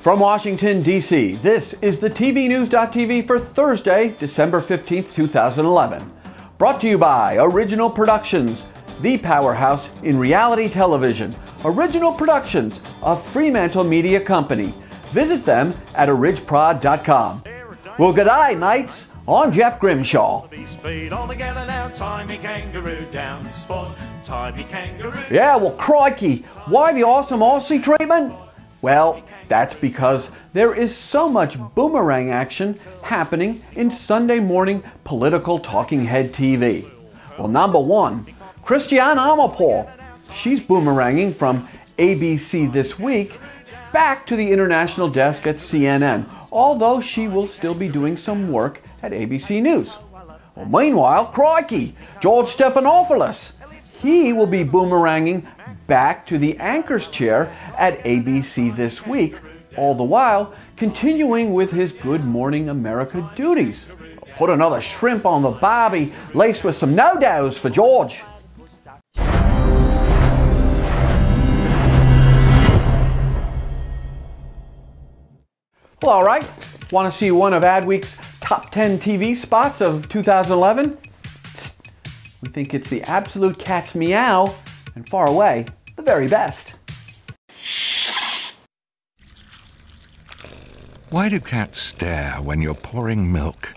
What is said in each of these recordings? From Washington, D.C., this is the TVNews.TV for Thursday, December 15th, 2011. Brought to you by Original Productions, the powerhouse in reality television. Original Productions, a Fremantle Media Company. Visit them at aRidgeProd.com. Well, good eye, mates. I'm Jeff Grimshaw. Yeah, well, crikey. Why the awesome Aussie treatment? Well, that's because there is so much boomerang action happening in Sunday morning political talking head TV. Well, number one, Christiane Amanpour. She's boomeranging from ABC This Week back to the international desk at CNN, although she will still be doing some work at ABC News. Well, meanwhile, crikey, George Stephanopoulos. He will be boomeranging back to the anchor's chair at ABC This Week, all the while continuing with his Good Morning America duties. Put another shrimp on the Bobbie, laced with some no-dos for George. Well, all right, want to see one of Adweek's top 10 TV spots of 2011? We think it's the absolute cat's meow, and far away, the very best. Why do cats stare when you're pouring milk?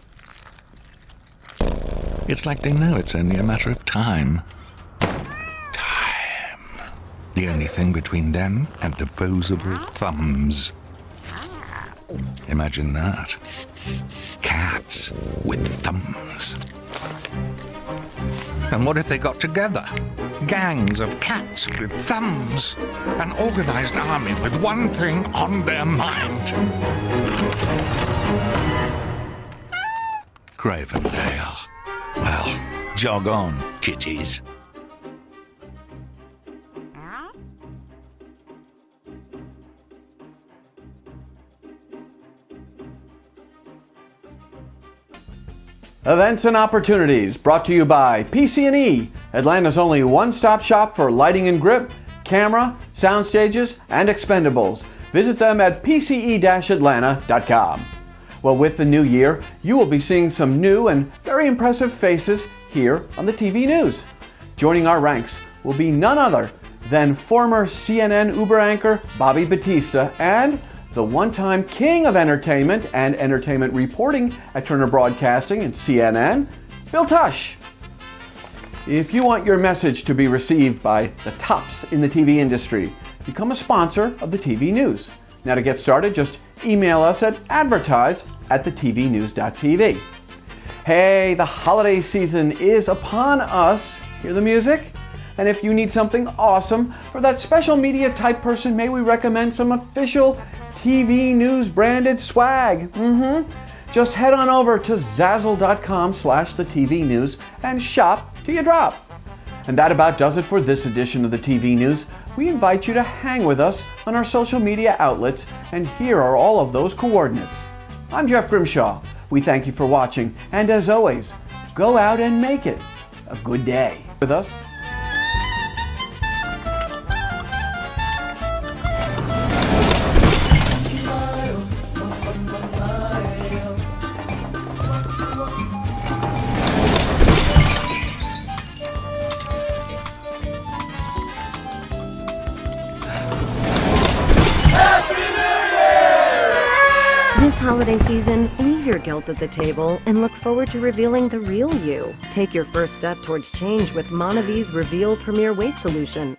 It's like they know it's only a matter of time. Time. The only thing between them and opposable thumbs. Imagine that. Cats with thumbs. And what if they got together? Gangs of cats with thumbs. An organized army with one thing on their mind. Cravendale. Well, jog on, kitties. Events and Opportunities, brought to you by PCE, Atlanta's only one-stop shop for lighting and grip, camera, sound stages, and expendables. Visit them at pce-atlanta.com. Well, with the new year, you will be seeing some new and very impressive faces here on the TV News. Joining our ranks will be none other than former CNN Uber anchor Bobbie Battista and the one-time king of entertainment and entertainment reporting at Turner Broadcasting and CNN, Bill Tush. If you want your message to be received by the tops in the TV industry, become a sponsor of the TV News. Now, to get started, just email us at advertise@thetvnews.tv. Hey, the holiday season is upon us. Hear the music? And if you need something awesome for that special media type person, may we recommend some official TV News branded swag. Just head on over to Zazzle.com/the TV News and shop till you drop. And that about does it for this edition of the TV News. We invite you to hang with us on our social media outlets, and here are all of those coordinates. I'm Jeff Grimshaw. We thank you for watching, and as always, go out and make it a good day. With us. This holiday season, leave your guilt at the table and look forward to revealing the real you. Take your first step towards change with Monavie's Reveal Premier Weight Solution.